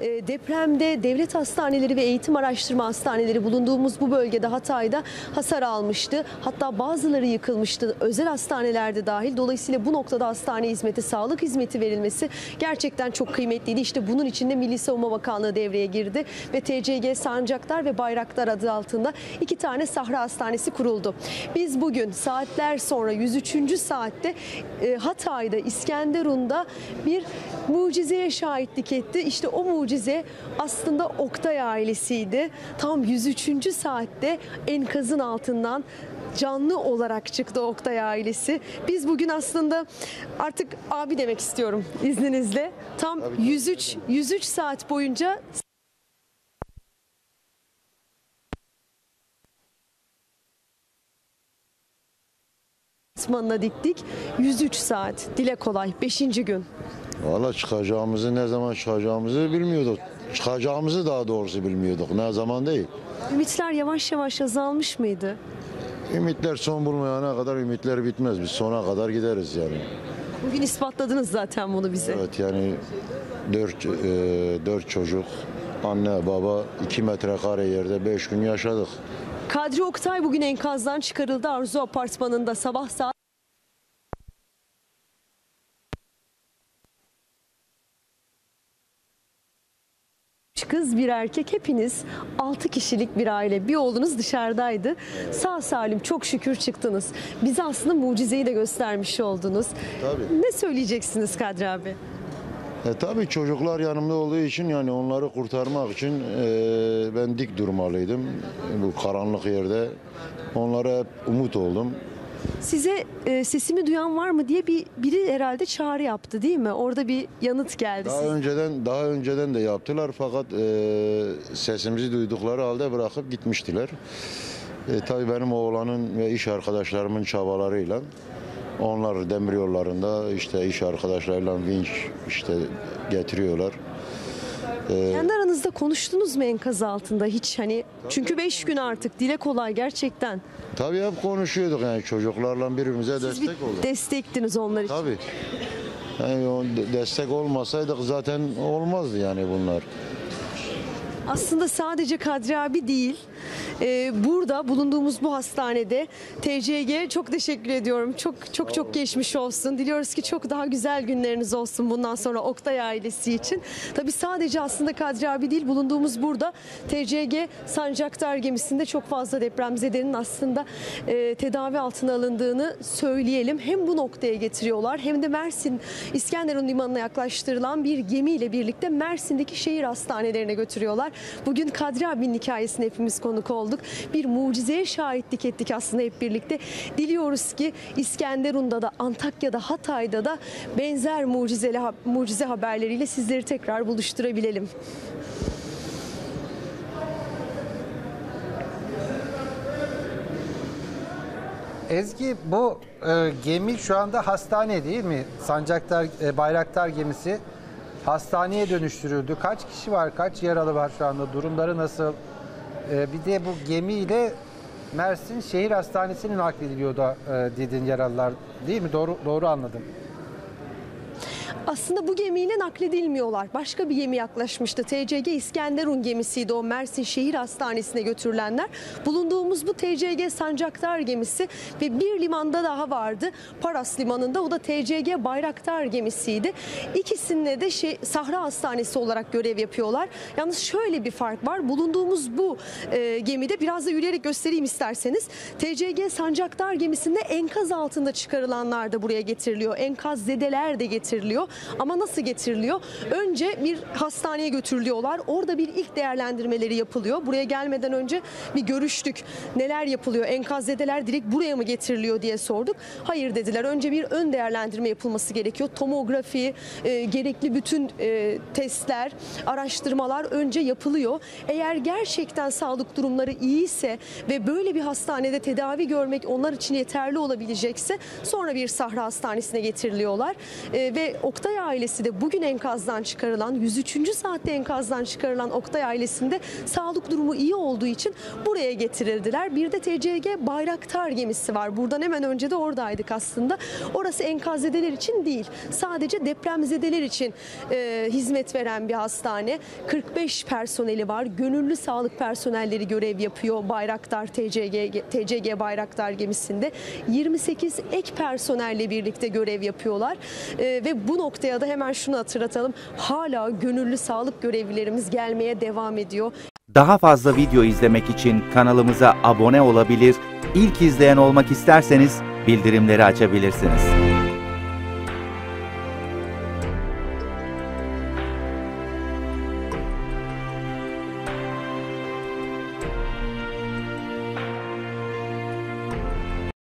depremde devlet hastaneleri ve eğitim araştırma hastaneleri bulunduğumuz bu bölgede, Hatay'da hasar almıştı. Hatta bazıları yıkılmıştı, özel hastanelerde dahil. Dolayısıyla bu noktada hastane hizmeti, sağlık hizmeti verilmesi gerçekten çok kıymetliydi. İşte bunun için de Milli Savunma Bakanlığı devreye girdi ve TCG Sancaktar ve Bayraktar adı altında iki tane Sahra Hastanesi kuruldu. Biz bugün saatler sonra 103. saatte Hatay'da, İskenderun'da bir mucizeye şahitlik etti. İşte o mucize aslında Oktay ailesiydi. Tam 103. saatte enkazın altından canlı olarak çıktı Oktay ailesi. Biz bugün aslında artık abi demek istiyorum izninizle. Tam 103 saat boyunca Osmanlı'na diktik. 103 saat. Dile kolay. 5. gün. Valla çıkacağımızı, ne zaman çıkacağımızı bilmiyorduk. Çıkacağımızı daha doğrusu bilmiyorduk. Ne zaman değil. Ümitler yavaş yavaş azalmış mıydı? Ümitler son bulmayana kadar ümitler bitmez. Biz sona kadar gideriz yani. Bugün ispatladınız zaten bunu bize. Evet yani dört çocuk, anne, baba, 2 metrekare yerde 5 gün yaşadık. Kadri Oktay bugün enkazdan çıkarıldı. Arzu Apartmanı'nda sabah saat 3 kız, bir erkek, hepiniz 6 kişilik bir aile. Bir oğlunuz dışarıdaydı. Sağ salim çok şükür çıktınız. Bize aslında mucizeyi de göstermiş oldunuz. Tabii. Ne söyleyeceksiniz Kadri abi? Tabii çocuklar yanımda olduğu için, yani onları kurtarmak için ben dik durmalıydım. Bu karanlık yerde onlara hep umut oldum. Size sesimi duyan var mı diye biri herhalde çağrı yaptı değil mi? Orada bir yanıt geldi. Daha önceden de yaptılar fakat sesimizi duydukları halde bırakıp gitmiştiler. Tabii benim oğlanın ve iş arkadaşlarımın çabalarıyla. Onlar demir yollarında işte iş arkadaşlarıyla vinç işte getiriyorlar. Kendi aranızda konuştunuz mu enkaz altında hiç hani? Tabii. Çünkü 5 gün artık dile kolay gerçekten. Tabii hep konuşuyorduk yani çocuklarla birbirimize. Siz destek olduk. Siz destektiniz onlar için. Tabii. Yani destek olmasaydık zaten olmazdı yani bunlar. Aslında sadece Kadri abi değil, burada bulunduğumuz bu hastanede TCG çok teşekkür ediyorum. Çok geçmiş olsun. Diliyoruz ki çok daha güzel günleriniz olsun bundan sonra Oktay ailesi için. Tabii sadece aslında Kadri abi değil, bulunduğumuz burada TCG Sancaktar gemisinde çok fazla depremzedenin aslında tedavi altına alındığını söyleyelim. Hem bu noktaya getiriyorlar hem de Mersin, İskenderun limanına yaklaştırılan bir gemiyle birlikte Mersin'deki şehir hastanelerine götürüyorlar. Bugün Kadri abinin hikayesine hepimiz konuk olduk. Bir mucizeye şahitlik ettik aslında hep birlikte. Diliyoruz ki İskenderun'da da, Antakya'da, Hatay'da da benzer mucize haberleriyle sizleri tekrar buluşturabilelim. Ezgi, bu gemi şu anda hastane değil mi? Sancaktar, Bayraktar gemisi. Hastaneye dönüştürüldü. Kaç kişi var, kaç yaralı var şu anda? Durumları nasıl? Bir de bu gemiyle Mersin Şehir Hastanesi'nin naklediliyor da dediğin yaralılar değil mi? Doğru anladım. Aslında bu gemiyle nakledilmiyorlar. Başka bir gemi yaklaşmıştı. TCG İskenderun gemisiydi o Mersin Şehir Hastanesi'ne götürülenler. Bulunduğumuz bu TCG Sancaktar gemisi ve bir limanda daha vardı. Paras limanında, o da TCG Bayraktar gemisiydi. İkisinde de Sahra Hastanesi olarak görev yapıyorlar. Yalnız şöyle bir fark var. Bulunduğumuz bu gemide, biraz da yürüyerek göstereyim isterseniz. TCG Sancaktar gemisinde enkaz altında çıkarılanlar da buraya getiriliyor. Enkaz zedeler de getiriliyor. Ama nasıl getiriliyor? Önce bir hastaneye götürülüyorlar. Orada bir ilk değerlendirmeleri yapılıyor. Buraya gelmeden önce bir görüştük. Neler yapılıyor? Enkazzedeler direkt buraya mı getiriliyor diye sorduk. Hayır dediler. Önce bir ön değerlendirme yapılması gerekiyor. Tomografi, gerekli bütün testler, araştırmalar önce yapılıyor. Eğer gerçekten sağlık durumları iyiyse ve böyle bir hastanede tedavi görmek onlar için yeterli olabilecekse sonra bir Sahra Hastanesi'ne getiriliyorlar. Ve Oktay ailesi de bugün enkazdan çıkarılan, 103. saatte enkazdan çıkarılan Oktay ailesinde sağlık durumu iyi olduğu için buraya getirildiler. Bir de TCG Bayraktar gemisi var. Buradan hemen önce de oradaydık aslında. Orası enkazzedeler için değil, sadece depremzedeler için hizmet veren bir hastane. 45 personeli var. Gönüllü sağlık personelleri görev yapıyor Bayraktar TCG Bayraktar gemisinde. 28 ek personelle birlikte görev yapıyorlar. Ve bu noktaya da hemen şunu hatırlatalım. Hala gönüllü sağlık görevlilerimiz gelmeye devam ediyor. Daha fazla video izlemek için kanalımıza abone olabilir, ilk izleyen olmak isterseniz bildirimleri açabilirsiniz.